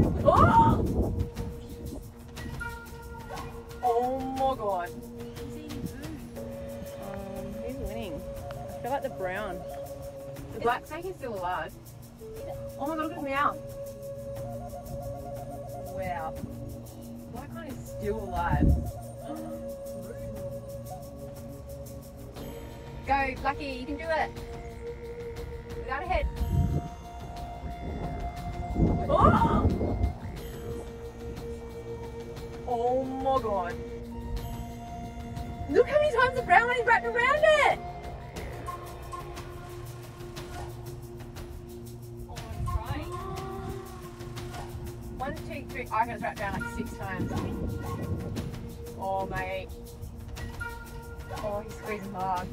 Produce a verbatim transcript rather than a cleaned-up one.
Oh! Oh my god. He's eating food. Um, who's winning? I feel like the brown. The black snake is still alive. Oh my god, look at his mouth. Wow. The black one is still alive. Go, Lucky, you can do it. Without a head. Oh! Oh my god. Look how many times the brown one is wrapped around it! Oh, I'm trying. One, two, three. I got it wrapped around like six times. Oh, mate. Oh, he's squeezing hard.